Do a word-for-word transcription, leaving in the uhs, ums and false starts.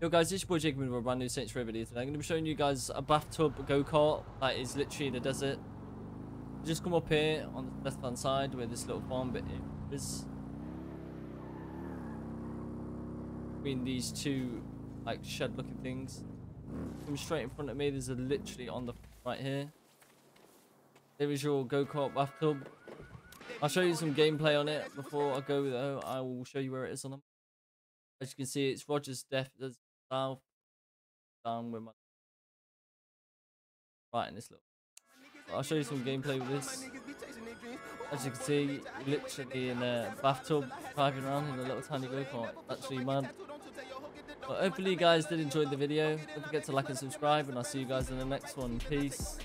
Yo guys, this is your boy Jacob with a brand new Saints Row video today. I'm going to be showing you guys a bathtub go-kart that is literally in the desert. You just come up here on the left hand side where this little farm bit is. Between these two like shed looking things. Come straight in front of me, there's a literally on the right here. There is your go-kart bathtub. I'll show you some gameplay on it. Before I go though, I will show you where it is on the map. As you can see, it's Roger's death. South down with my right in this little. I'll show you some gameplay with this. As you can see, literally in a bathtub, driving around in a little tiny go-kart. Actually, mad. But hopefully, you guys did enjoy the video. Don't forget to like and subscribe, and I'll see you guys in the next one. Peace.